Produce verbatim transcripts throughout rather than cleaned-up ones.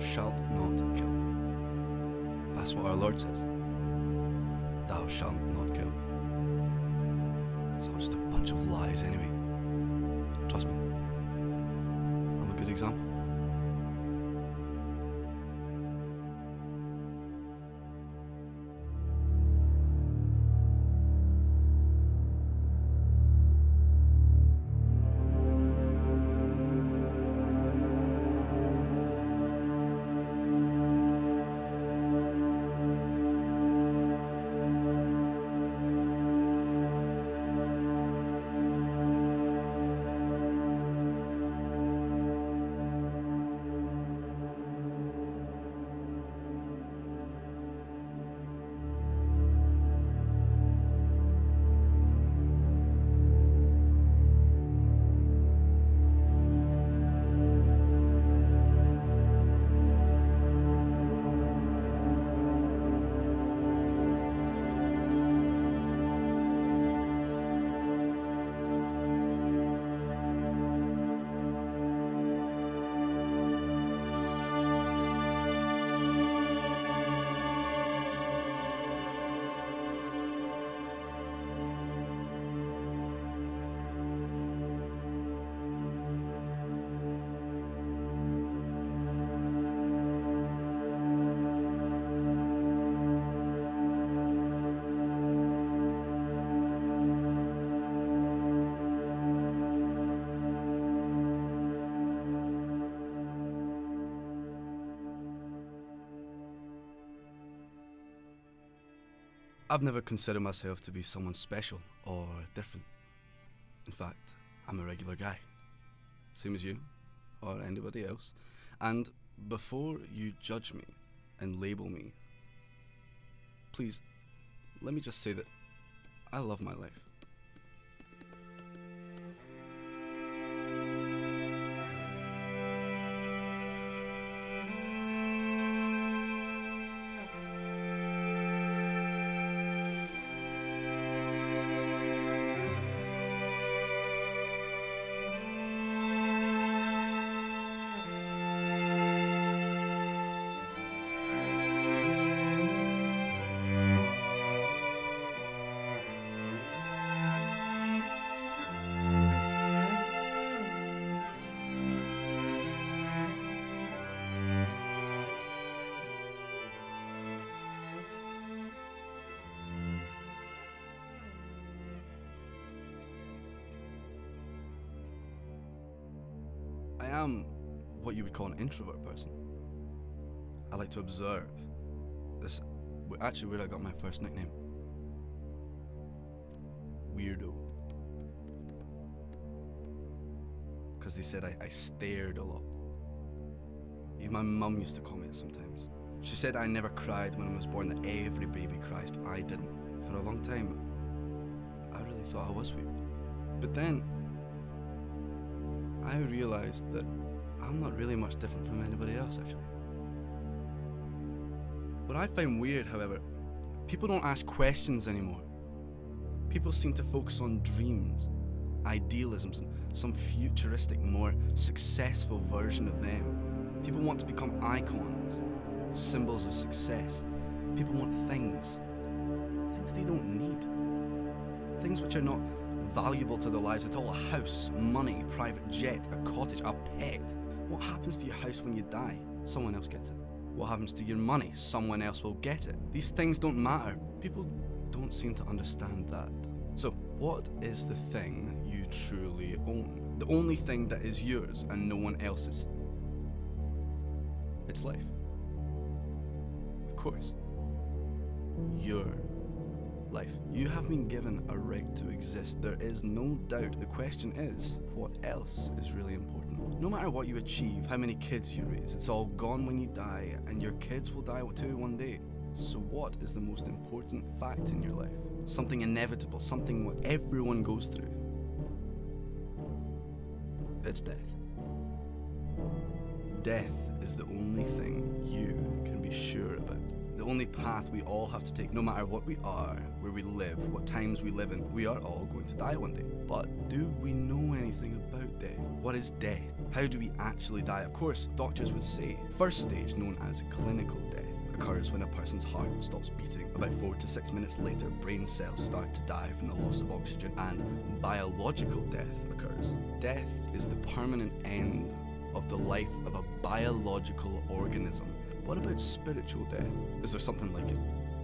shalt not kill. That's what our Lord says. Thou shalt not kill. It's all just a bunch of lies anyway. Trust me, I'm a good example. I've never considered myself to be someone special or different. In fact, I'm a regular guy. Same as you, or anybody else. And before you judge me and label me, please, let me just say that I love my life. I am what you would call an introvert person. I like to observe. That's actually where I got my first nickname. Weirdo. Because they said I, I stared a lot. Even my mum used to comment sometimes. She said I never cried when I was born, that every baby cries, but I didn't. For a long time, I really thought I was weird. But then, I realized that I'm not really much different from anybody else, actually. What I find weird, however, people don't ask questions anymore. People seem to focus on dreams, idealisms, and some futuristic, more successful version of them. People want to become icons, symbols of success. People want things, things they don't need, things which are not valuable to their lives at all. A house, money, private jet, a cottage, a pet. What happens to your house when you die? Someone else gets it. What happens to your money? Someone else will get it. These things don't matter. People don't seem to understand that. So, what is the thing you truly own? The only thing that is yours and no one else's? It's life. Of course. Your life. You have been given a right to exist. There is no doubt. The question is, what else is really important? No matter what you achieve, how many kids you raise, it's all gone when you die, and your kids will die too one day. So what is the most important fact in your life? Something inevitable, something what everyone goes through. It's death. Death is the only thing you can be sure about. The only path we all have to take, no matter what we are, where we live, what times we live in, we are all going to die one day. But do we know anything about death? What is death? How do we actually die? Of course, doctors would say the first stage, known as clinical death, occurs when a person's heart stops beating. About four to six minutes later, brain cells start to die from the loss of oxygen, and biological death occurs. Death is the permanent end of the life of a biological organism. What about spiritual death? Is there something like it?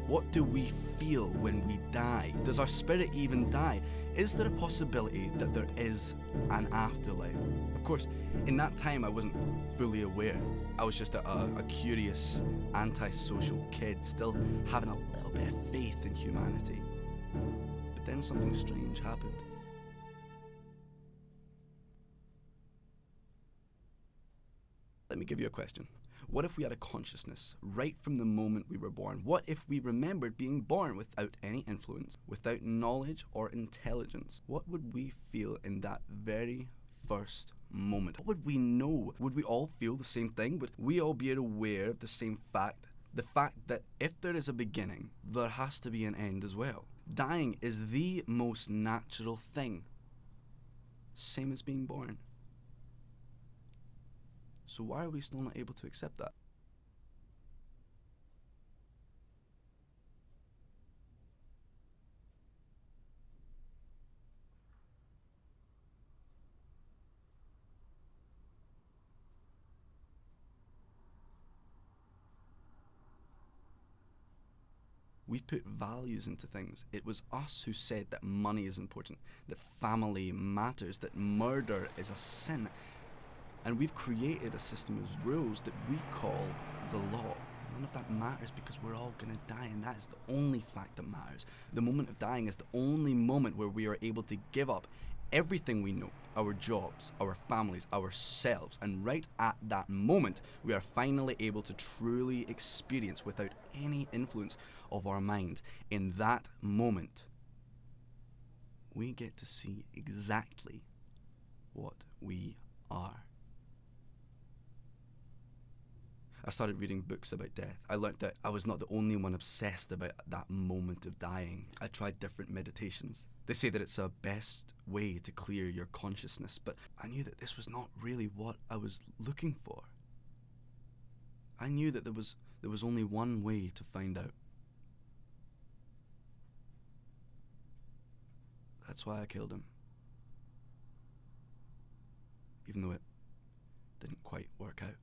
What do we feel when we die? Does our spirit even die? Is there a possibility that there is an afterlife? Of course, in that time I wasn't fully aware. I was just a, a curious, antisocial kid, still having a little bit of faith in humanity. But then something strange happened. Let me give you a question. What if we had a consciousness right from the moment we were born? What if we remembered being born without any influence, without knowledge or intelligence? What would we feel in that very first moment? What would we know? Would we all feel the same thing? Would we all be aware of the same fact? The fact that if there is a beginning, there has to be an end as well. Dying is the most natural thing, same as being born. So why are we still not able to accept that? We put values into things. It was us who said that money is important, that family matters, that murder is a sin. And we've created a system of rules that we call the law. None of that matters because we're all gonna die, and that is the only fact that matters. The moment of dying is the only moment where we are able to give up everything we know, our jobs, our families, ourselves, and right at that moment, we are finally able to truly experience without any influence of our mind. In that moment, we get to see exactly what we are. I started reading books about death. I learned that I was not the only one obsessed about that moment of dying. I tried different meditations. They say that it's a best way to clear your consciousness, but I knew that this was not really what I was looking for. I knew that there was, there was only one way to find out. That's why I killed him. Even though it didn't quite work out.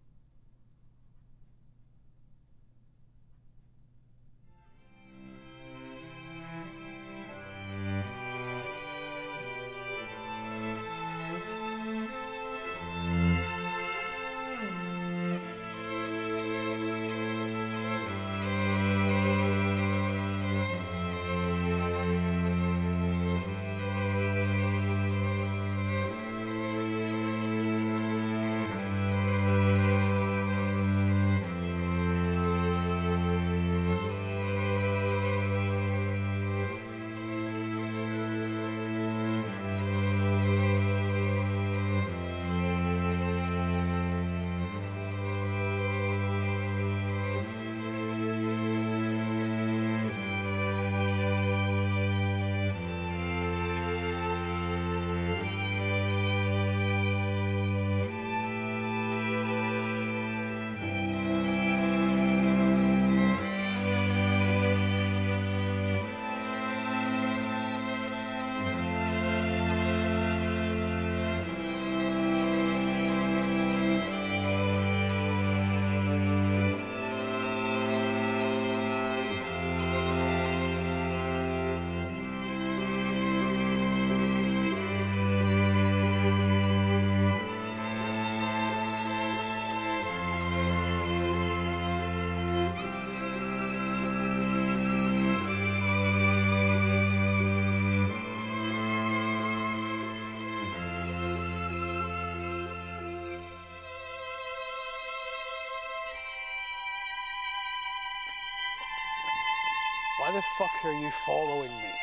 Why the fuck are you following me?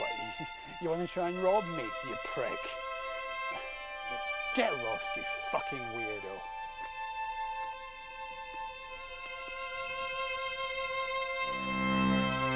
What, you, you want to try and rob me, you prick? Get lost, you fucking weirdo. Mm-hmm.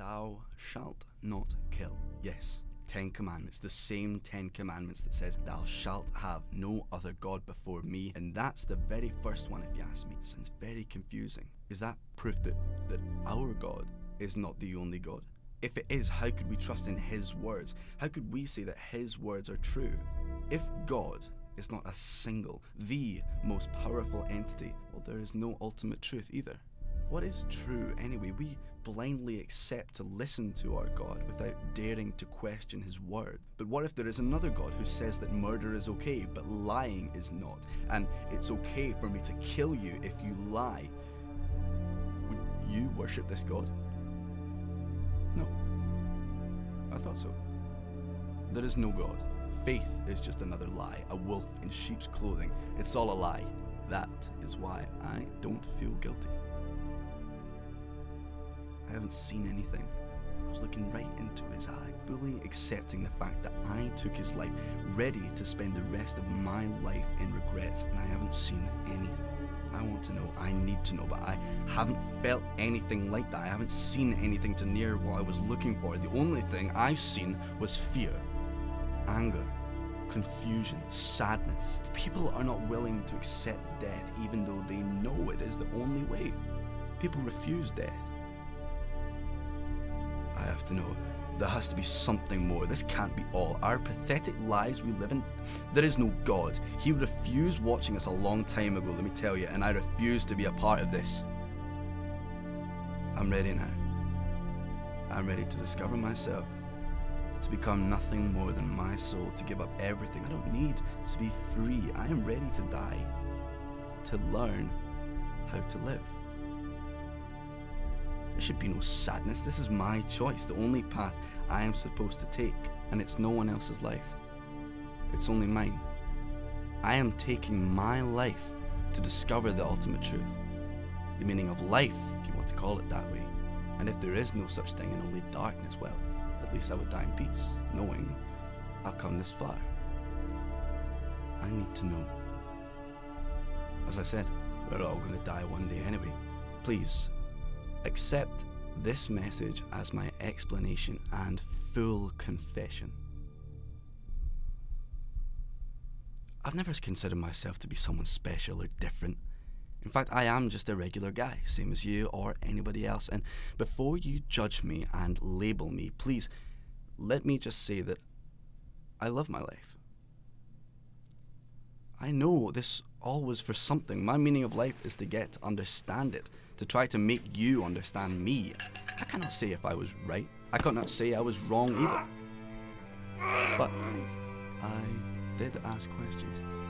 Thou shalt not kill. Yes, Ten Commandments, the same Ten Commandments that says thou shalt have no other God before me, and that's the very first one if you ask me. It sounds very confusing. Is that proof that, that our God is not the only God? If it is, how could we trust in his words? How could we say that his words are true? If God is not a single, the most powerful entity, well, there is no ultimate truth either. What is true anyway? We blindly accept to listen to our God without daring to question his word. But what if there is another God who says that murder is okay, but lying is not, and it's okay for me to kill you if you lie? Would you worship this God? No. I thought so. There is no God. Faith is just another lie, a wolf in sheep's clothing. It's all a lie. That is why I don't feel guilty. I haven't seen anything. I was looking right into his eye, fully accepting the fact that I took his life, ready to spend the rest of my life in regrets, and I haven't seen anything. I want to know, I need to know, but I haven't felt anything like that. I haven't seen anything to near what I was looking for. The only thing I've seen was fear, anger, confusion, sadness. People are not willing to accept death, even though they know it is the only way. People refuse death. I have to know. There has to be something more. This can't be all. Our pathetic lives we live in, there is no God. He refused watching us a long time ago, let me tell you, and I refuse to be a part of this. I'm ready now. I'm ready to discover myself, to become nothing more than my soul, to give up everything. I don't need to be free. I am ready to die, to learn how to live. There should be no sadness. This is my choice, the only path I am supposed to take, and it's no one else's life. It's only mine. I am taking my life to discover the ultimate truth, the meaning of life, if you want to call it that way. And if there is no such thing and only darkness, well, at least I would die in peace, knowing I've come this far. I need to know. As I said, we're all going to die one day anyway. Please, accept this message as my explanation and full confession. I've never considered myself to be someone special or different. In fact, I am just a regular guy, same as you or anybody else. And before you judge me and label me, please let me just say that I love my life. I know this all was for something. My meaning of life is to get to understand it, to try to make you understand me. I cannot say if I was right. I cannot say I was wrong either. But I did ask questions.